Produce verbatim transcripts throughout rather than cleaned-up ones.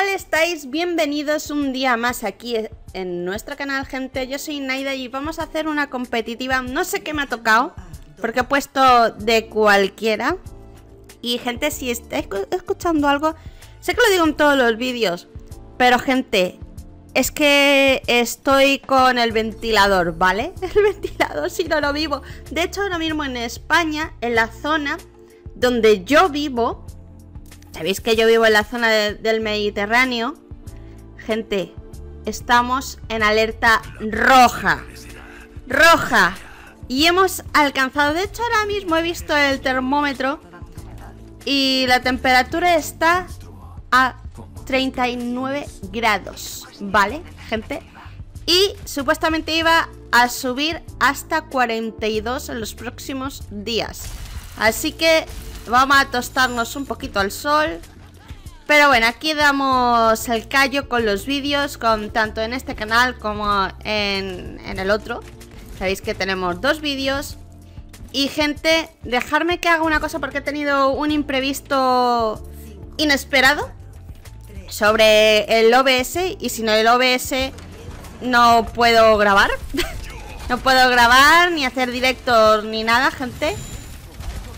tal estáis? Bienvenidos un día más aquí en nuestro canal, gente. Yo soy Naida y vamos a hacer una competitiva. No sé qué me ha tocado, porque he puesto de cualquiera. Y gente, si estáis escuchando algo, sé que lo digo en todos los vídeos, pero gente, es que estoy con el ventilador, ¿vale? El ventilador, si no lo vivo. De hecho, ahora mismo en España, en la zona donde yo vivo, sabéis que yo vivo en la zona de, del Mediterráneo, gente, estamos en alerta roja. Roja. Y hemos alcanzado, de hecho ahora mismo he visto el termómetro y la temperatura está a treinta y nueve grados, ¿vale, gente? Y supuestamente iba a subir hasta cuarenta y dos en los próximos días. Así que vamos a tostarnos un poquito al sol. Pero bueno, aquí damos el callo con los vídeos, con tanto en este canal como en, en el otro. Sabéis que tenemos dos vídeos. Y gente, dejadme que haga una cosa porque he tenido un imprevisto inesperado sobre el O B S. Y si no el O B S, no puedo grabar. No puedo grabar, ni hacer directos, ni nada, gente.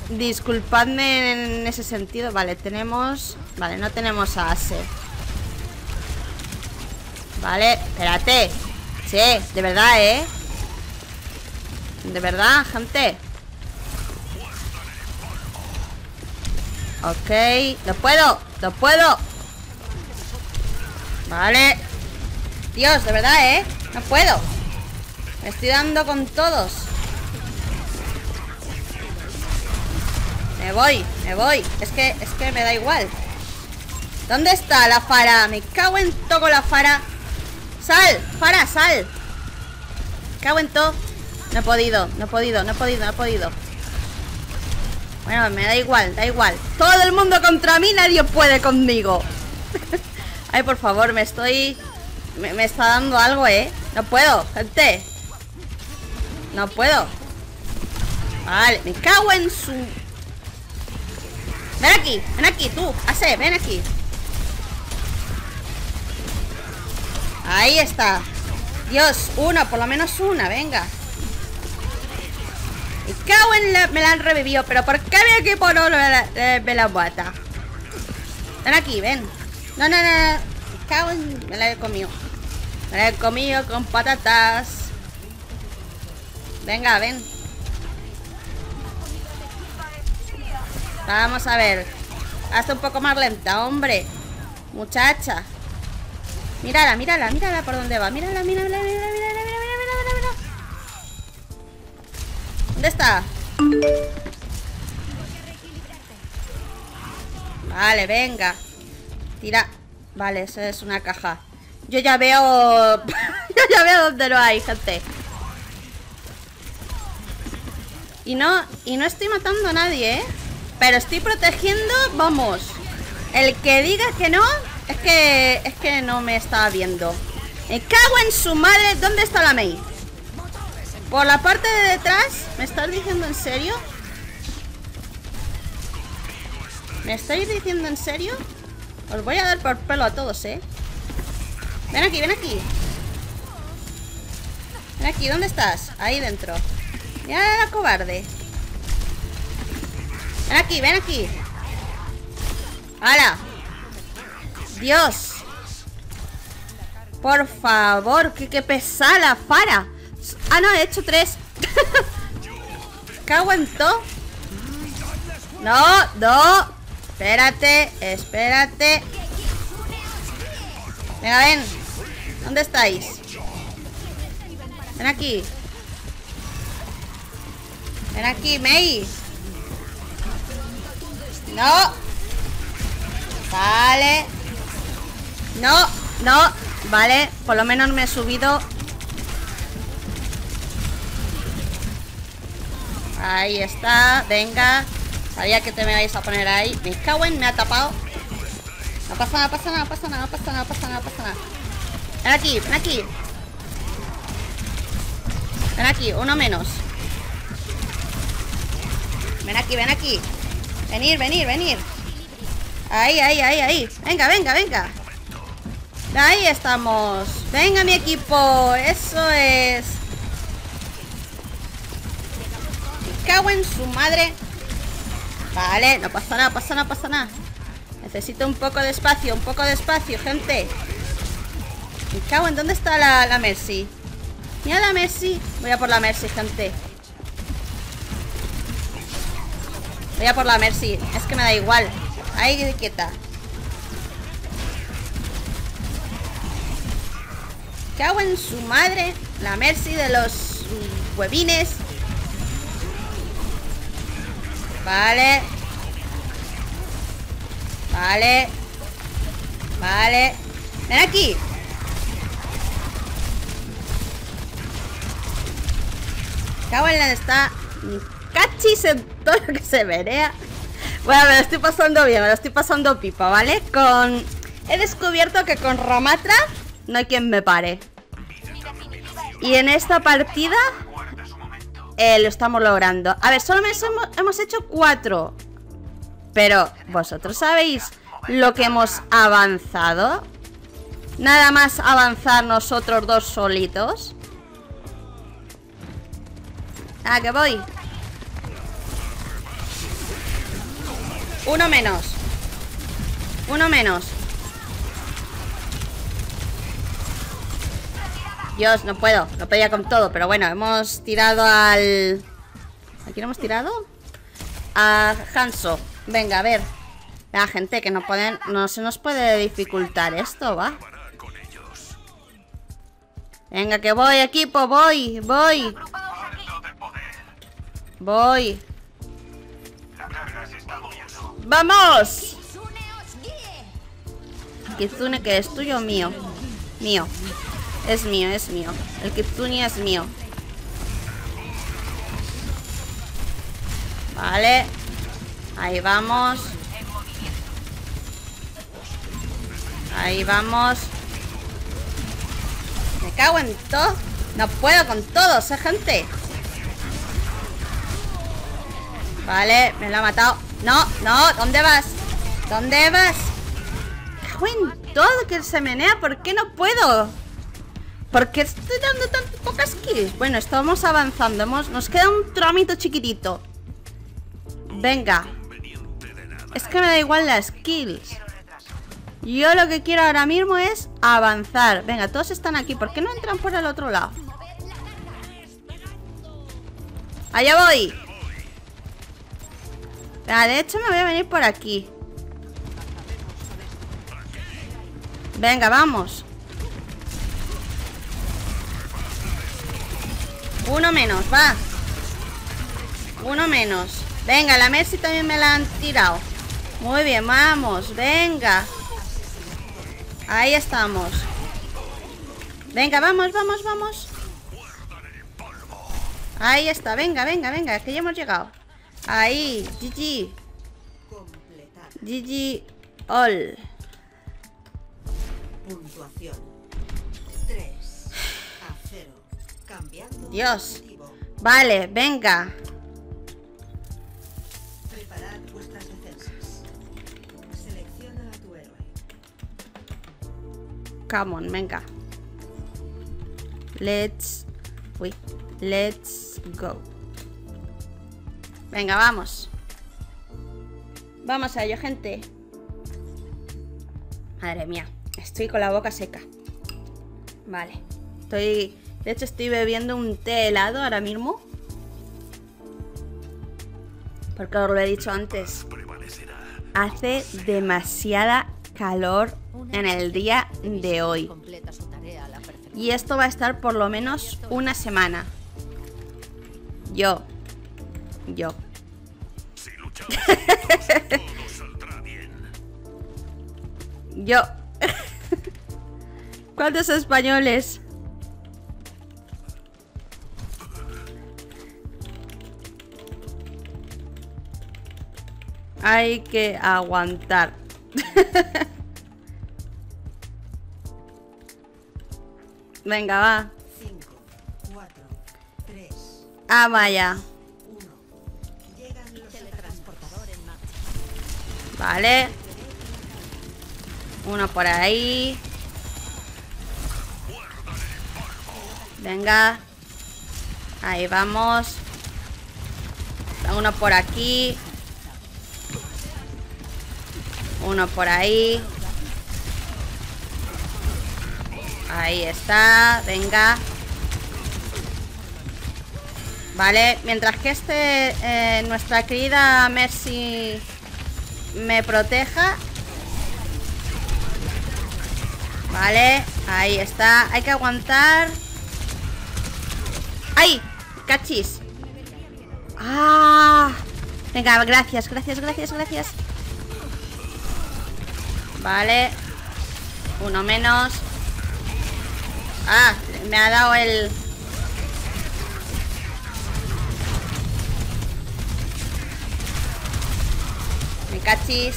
Disculpadme en ese sentido. Vale, tenemos... Vale, no tenemos a Ace. Vale, espérate. Sí, de verdad, ¿eh? De verdad, gente. Ok, lo puedo, lo puedo. Vale. Dios, de verdad, ¿eh? No puedo. Me estoy dando con todos. Me voy, me voy. Es que, es que me da igual. ¿Dónde está la Fara? Me cago en todo con la Fara. ¡Sal! ¡Fara, sal! Me cago en todo. No he podido, no he podido, no he podido, no he podido. Bueno, me da igual, da igual. Todo el mundo contra mí, nadie puede conmigo. Ay, por favor, me estoy... Me, me está dando algo, ¿eh? No puedo, gente. No puedo. Vale, me cago en su... Ven aquí, ven aquí, tú, Ace, ven aquí. Ahí está. Dios, una, por lo menos una, venga. Me cago en la... Me la han revivido, pero ¿por qué mi equipo no me la mata? Ven aquí, ven. No, no, no, me cago en... Me la he comido. Me la he comido con patatas. Venga, ven. Vamos a ver. Hazte un poco más lenta, hombre. Muchacha. Mírala, mírala, mírala por dónde va. Mírala, mírala, mírala, mírala, mírala, mírala, mírala. ¿Dónde está? Vale, venga. Tira. Vale, eso es una caja. Yo ya veo... Yo ya veo dónde lo hay, gente. Y no... Y no estoy matando a nadie, ¿eh? Pero estoy protegiendo, vamos. El que diga que no, es que es que no me estaba viendo. Me cago en su madre. ¿Dónde está la Mei? Por la parte de detrás. ¿Me estás diciendo en serio? ¿Me estáis diciendo en serio? Os voy a dar por pelo a todos, ¿eh? Ven aquí, ven aquí. Ven aquí, ¿dónde estás? Ahí dentro. Mira la cobarde. Ven aquí, ven aquí. ¡Hala! Dios. Por favor, que, que pesada, Fara. Ah, no, he hecho tres. ¿Qué aguantó? No, no. Espérate, espérate. Venga, ven. ¿Dónde estáis? Ven aquí. Ven aquí, Mei. No. Vale. No, no. Vale, por lo menos me he subido. Ahí está, venga. Sabía que te me vais a poner ahí. Me cago en, me ha tapado. No pasa nada, pasa nada, pasa nada, pasa nada, pasa nada, pasa nada. Ven aquí, ven aquí. Ven aquí, uno menos. Ven aquí, ven aquí. Venir, venir, venir. Ahí, ahí, ahí, ahí. Venga, venga, venga. Ahí estamos. Venga mi equipo. Eso es. Me cago en su madre. Vale, no pasa nada, pasa nada, pasa nada. Necesito un poco de espacio, un poco de espacio, gente. Me cago en... ¿Dónde está la, la Mercy? Mira la Mercy. Voy a por la Mercy, gente. Voy a por la Mercy. Es que me da igual. Ahí quieta. Cago en su madre. La Mercy de los huevines. Vale. Vale. Vale. Ven aquí. Cago en la está. Cachis en todo lo que se verea. Bueno, me lo estoy pasando bien, me lo estoy pasando pipa, ¿vale? Con... He descubierto que con Ramattra no hay quien me pare. Y en esta partida eh, lo estamos logrando. A ver, solo hemos, hemos hecho cuatro. Pero vosotros sabéis lo que hemos avanzado. Nada más avanzar nosotros dos solitos. Ah, que voy. Uno menos. Uno menos. Dios, no puedo. No podía con todo, pero bueno, hemos tirado al... ¿Aquí no hemos tirado? A Hanzo. Venga, a ver. La gente que no pueden... No se nos puede dificultar esto, va. Venga, que voy, equipo. Voy, voy. Voy. ¡Vamos! Kitsune, que es tuyo o mío. Mío. Es mío, es mío. El Kitsune es mío. Vale. Ahí vamos. Ahí vamos. Me cago en todo. No puedo con todos, ¿eh, gente? Vale, me lo ha matado. No, no, ¿dónde vas? ¿Dónde vas? Cago en todo que se menea. ¿Por qué no puedo? ¿Por qué estoy dando tan pocas kills? Bueno, estamos avanzando. Hemos, nos queda un trámite chiquitito. Venga. Es que me da igual las kills. Yo lo que quiero ahora mismo es avanzar. Venga, todos están aquí. ¿Por qué no entran por el otro lado? Allá voy. Ah, de hecho me voy a venir por aquí. Venga, vamos. Uno menos, va. Uno menos. Venga, la Mercy también me la han tirado. Muy bien, vamos, venga. Ahí estamos. Venga, vamos, vamos, vamos. Ahí está, venga, venga, venga, que ya hemos llegado. Ahí, G G. G G all. Puntuación tres a cero. Cambiando. Dios. Vale, venga. Preparad vuestras defensas. Selecciona a tu héroe. Come on, venga. Let's Uy, let's go. Venga, vamos. Vamos a ello, gente. Madre mía, estoy con la boca seca. Vale. Estoy... De hecho, estoy bebiendo un té helado ahora mismo. Porque os lo he dicho antes. Hace demasiada calor en el día de hoy. Y esto va a estar por lo menos una semana. Yo... Yo. Si luchamos juntos, todo saldrá bien. Yo. ¿Cuántos españoles? Hay que aguantar. Venga, va. cinco, cuatro, tres. Ah, vaya. Vale. Uno por ahí. Venga. Ahí vamos. Uno por aquí. Uno por ahí. Ahí está. Venga. Vale, mientras que este eh, nuestra querida Mercy me proteja. Vale, ahí está. Hay que aguantar. ¡Ay! ¡Cachis! ¡Ah! Venga, gracias, gracias, gracias, gracias. Vale. Uno menos. Ah, me ha dado el... Me cachis.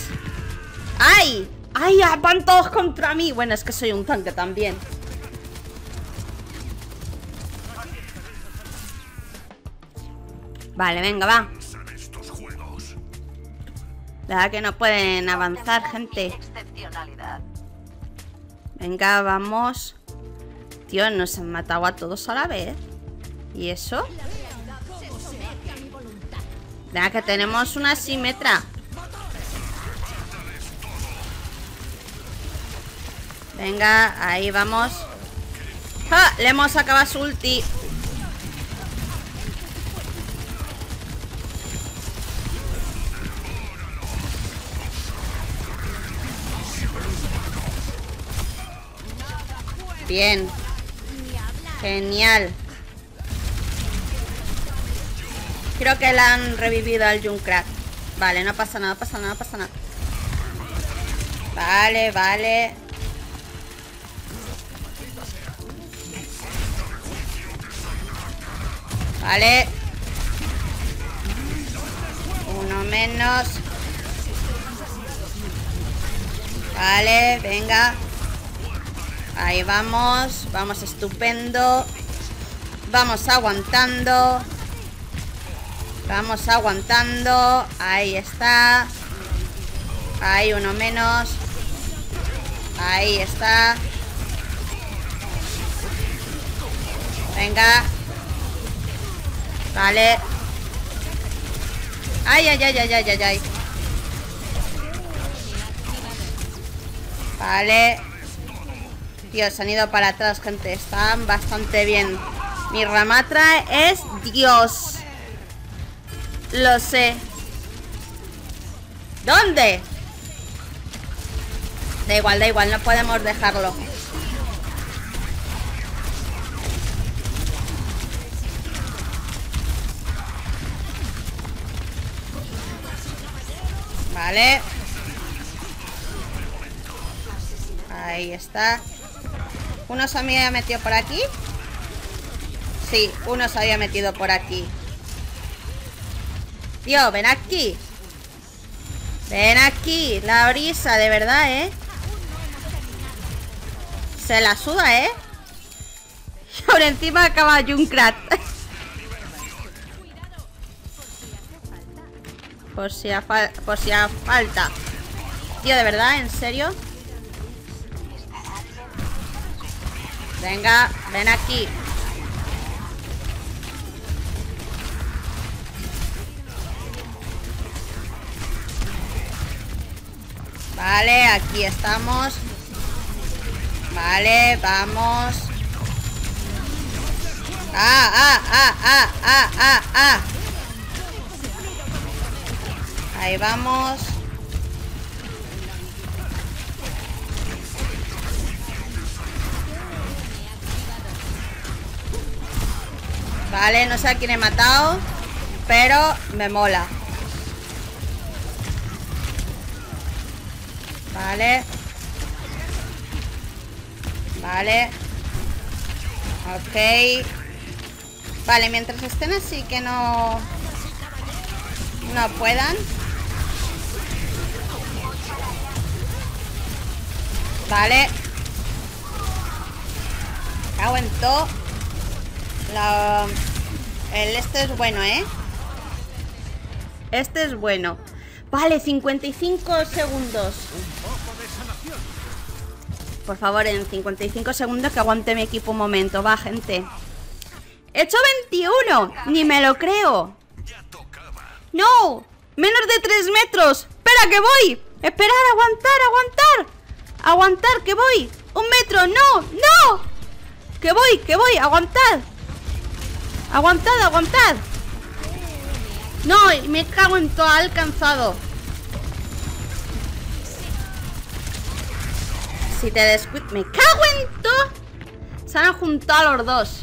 ¡Ay! ¡Ay! ¡Van todos contra mí! Bueno, es que soy un tanque también. Vale, venga, va. La verdad que no pueden avanzar, gente. Venga, vamos. Tío, nos han matado a todos a la vez. ¿Y eso? Venga, que tenemos una simetra. Venga, ahí vamos. ¡Ja! Le hemos acabado su ulti. Bien. Genial. Creo que la han revivido al Junkrat. Vale, no pasa nada, pasa nada, pasa nada. Vale, vale. Vale. Uno menos. Vale, venga. Ahí vamos. Vamos estupendo. Vamos aguantando. Vamos aguantando. Ahí está. Ahí uno menos. Ahí está. Venga. Vale. Ay, ay, ay, ay, ay, ay, ay. Vale. Dios, han ido para atrás, gente. Están bastante bien. Mi Ramattra es Dios. Lo sé. ¿Dónde? Da igual, da igual, no podemos dejarlo. Vale. Ahí está. ¿Uno se había metido por aquí? Sí, uno se había metido por aquí. Tío, ven aquí. Ven aquí. La Orisa, de verdad, ¿eh? Se la suda, ¿eh? Y por encima acaba Junkrat. Por si, a fal por si a falta. Tío, de verdad, en serio. Venga, ven aquí. Vale, aquí estamos. Vale, vamos. Ah, ah, ah, ah, ah, ah, ah. Ahí vamos. Vale, no sé a quién he matado, pero me mola. Vale. Vale. Ok. Vale, mientras estén así que no... No puedan. Vale. Aguantó. La... El este es bueno, ¿eh? Este es bueno. Vale, cincuenta y cinco segundos. Por favor, en cincuenta y cinco segundos que aguante mi equipo un momento. Va, gente. ¡He hecho veintiuno! ¡Ni me lo creo! ¡No! ¡Menos de tres metros! ¡Espera, que voy! ¡Esperar! ¡Aguantar! ¡Aguantar! ¡Aguantar, que voy! ¡Un metro! ¡No! ¡No! ¡Que voy! ¡Que voy! ¡Aguantad! ¡Aguantad! ¡Aguantad! ¡No! ¡Me cago en todo! ¡Alcanzado! Si te descuidas... ¡Me cago en todo! Se han juntado los dos.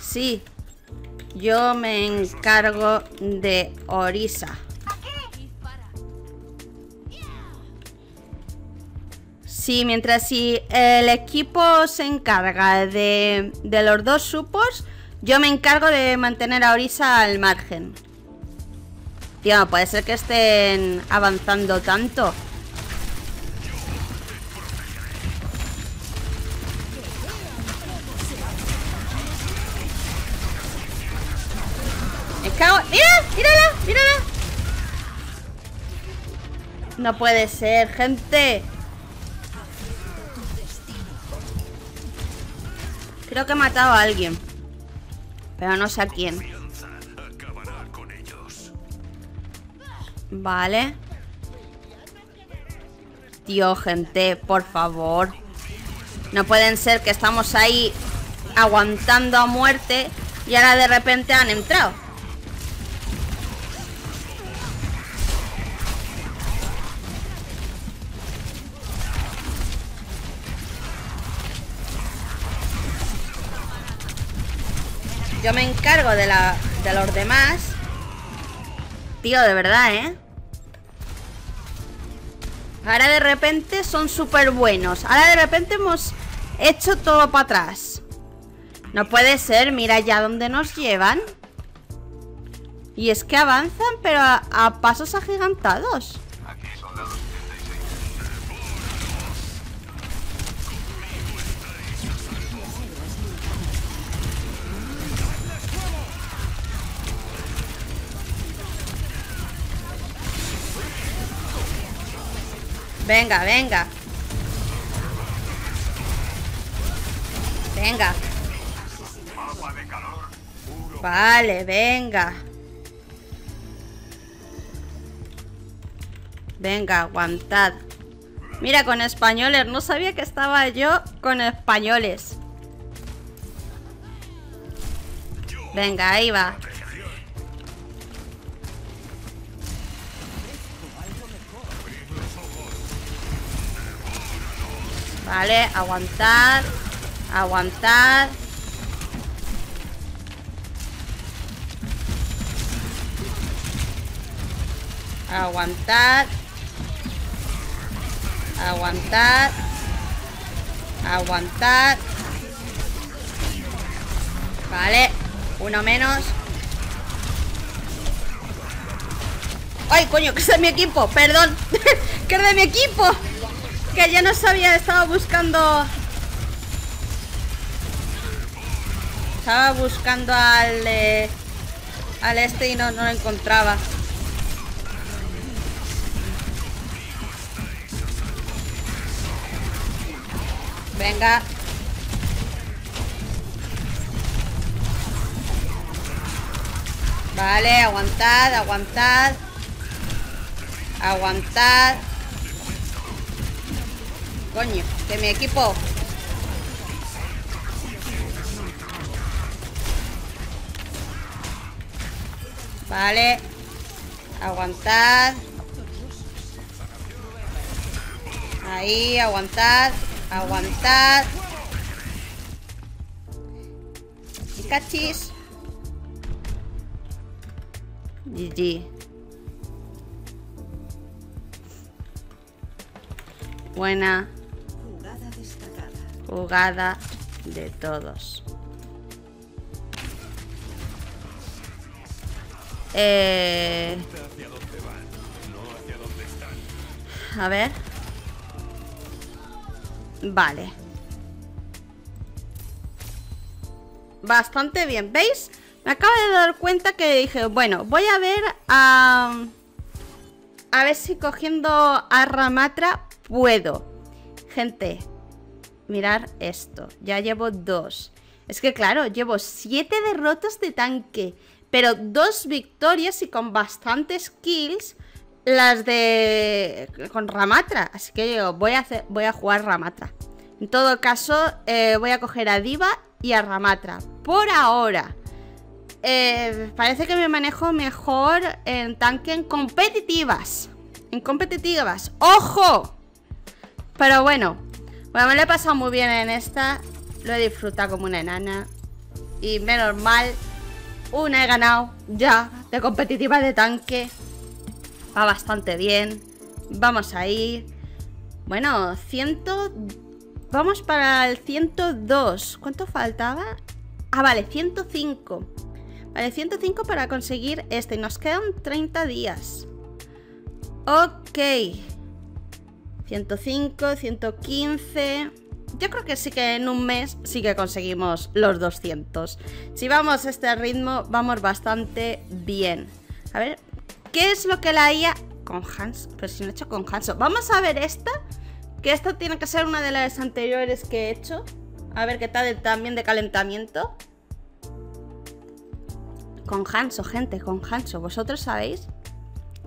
Sí. Yo me encargo de Orisa. Sí, mientras si el equipo se encarga de, de los dos supos, yo me encargo de mantener a Orisa al margen. Tío, no puede ser que estén avanzando tanto. Me cago... ¡Mira! ¡Mírala! ¡Mírala! No puede ser, gente. Creo que he matado a alguien, pero no sé a quién. Vale. Tío, gente, por favor. No pueden ser que estamos ahí aguantando a muerte y ahora de repente han entrado. Yo me encargo de, la, de los demás. Tío, de verdad, ¿eh? Ahora de repente son súper buenos. Ahora de repente hemos hecho todo para atrás. No puede ser, mira ya dónde nos llevan. Y es que avanzan, pero a, a pasos agigantados. Venga, venga. Venga. Vale, venga. Venga, aguantad. Mira, con españoles. No sabía que estaba yo con españoles. Venga, ahí va. Vale, aguantar, aguantar. Aguantar. Aguantar. Aguantar. Vale, uno menos. ¡Ay, coño! ¡Que es de mi equipo! ¡Perdón! ¡Que es de mi equipo! Que ya no sabía, estaba buscando. Estaba buscando al eh, al este y no, no lo encontraba. Venga. Vale, aguantad, aguantad. Aguantad. Coño, que mi equipo. Vale. Aguantad. Ahí, aguantad. Aguantad. Y cachis. G G. Buena. Jugada de todos. Eh... A ver. Vale. Bastante bien, ¿veis? Me acabo de dar cuenta que dije, bueno, voy a ver a... A ver si cogiendo a Ramattra puedo. Gente, mirar esto. Ya llevo dos. Es que claro, llevo siete derrotas de tanque, pero dos victorias y con bastantes kills las de... con Ramattra. Así que yo voy a, hacer... voy a jugar Ramattra. En todo caso, eh, voy a coger a D.Va y a Ramattra. Por ahora... Eh, parece que me manejo mejor en tanque en competitivas. En competitivas, ¡ojo! Pero bueno, bueno, me lo he pasado muy bien en esta. Lo he disfrutado como una enana. Y menos mal, una he ganado ya de competitiva de tanque. Va bastante bien. Vamos ahí. Bueno, cien... Vamos para el ciento dos. ¿Cuánto faltaba? Ah, vale, ciento cinco. Vale, ciento cinco para conseguir este. Nos quedan treinta días. Ok. ciento cinco, ciento quince. Yo creo que sí que en un mes sí que conseguimos los doscientos. Si vamos a este ritmo, vamos bastante bien. A ver, ¿qué es lo que la I A... Con Hanzo, pero si no he hecho con Hanzo. Vamos a ver esta, que esta tiene que ser una de las anteriores que he hecho. A ver qué tal de, también de calentamiento. Con Hanzo, gente, con Hanzo. Vosotros sabéis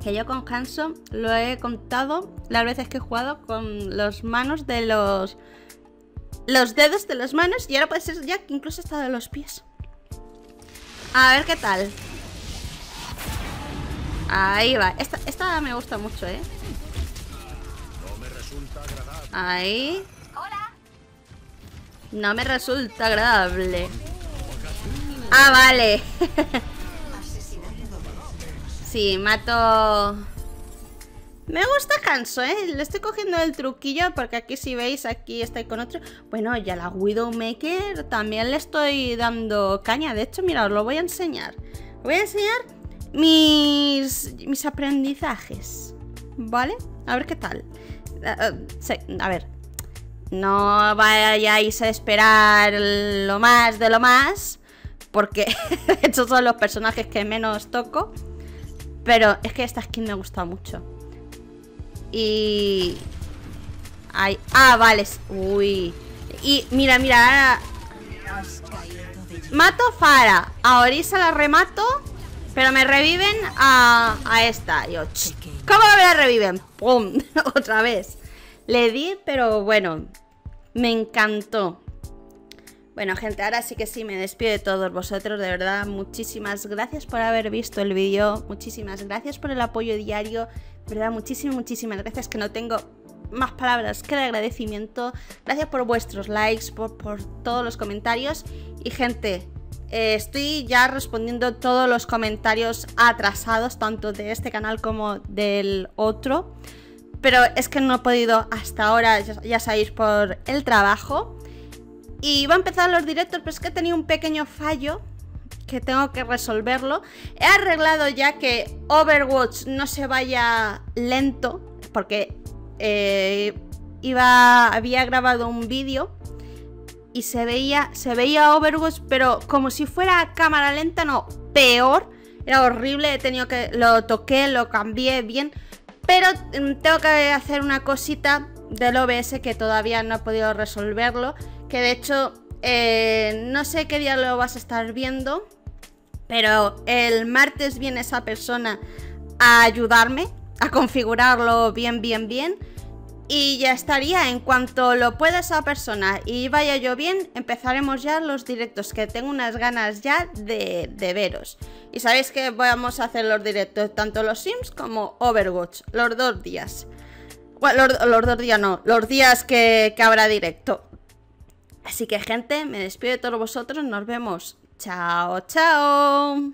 que yo con Hanzo lo he contado las veces que he jugado con los manos de los... Los dedos de las manos. Y ahora puede ser ya que incluso está de los pies. A ver qué tal. Ahí va. Esta, esta me gusta mucho, ¿eh? Ahí. No me resulta agradable. Ah, vale. Sí, mato. Me gusta Hanzo, ¿eh? Le estoy cogiendo el truquillo porque aquí, si veis, aquí estoy con otro. Bueno, ya la Widowmaker también le estoy dando caña. De hecho, mira, os lo voy a enseñar. Os voy a enseñar mis, mis aprendizajes, ¿vale? A ver qué tal. Uh, sí, a ver. No vayáis a esperar lo más de lo más, porque estos son los personajes que menos toco. Pero es que esta skin me gusta mucho. Y... Ay, ah, vale. Uy. Y mira, mira, ahora... Mato a Fara. A Orisa la remato, pero me reviven a, a esta. Yo, ¿cómo me la reviven? ¡Pum! Otra vez. Le di, pero bueno... Me encantó. Bueno, gente, ahora sí que sí, me despido de todos vosotros, de verdad, muchísimas gracias por haber visto el vídeo, muchísimas gracias por el apoyo diario, de verdad, muchísimas, muchísimas gracias, que no tengo más palabras que el agradecimiento, gracias por vuestros likes, por, por todos los comentarios, y gente, eh, estoy ya respondiendo todos los comentarios atrasados, tanto de este canal como del otro, pero es que no he podido hasta ahora, ya, ya sabéis, por el trabajo. Y iba a empezar los directos, pero es que he tenido un pequeño fallo que tengo que resolverlo. He arreglado ya que Overwatch no se vaya lento, porque eh, iba, había grabado un vídeo y se veía, se veía Overwatch, pero como si fuera a cámara lenta, no, peor. Era horrible, he tenido que... Lo toqué, lo cambié bien... Pero tengo que hacer una cosita del O B S que todavía no he podido resolverlo. Que de hecho, eh, no sé qué día lo vas a estar viendo, pero el martes viene esa persona a ayudarme a configurarlo bien, bien, bien. Y ya estaría, en cuanto lo pueda esa persona y vaya yo bien, empezaremos ya los directos, que tengo unas ganas ya de, de veros. Y sabéis que vamos a hacer los directos, tanto los Sims como Overwatch, los dos días. Bueno, los, los dos días no, los días que, que habrá directo. Así que, gente, me despido de todos vosotros, nos vemos. Chao, chao.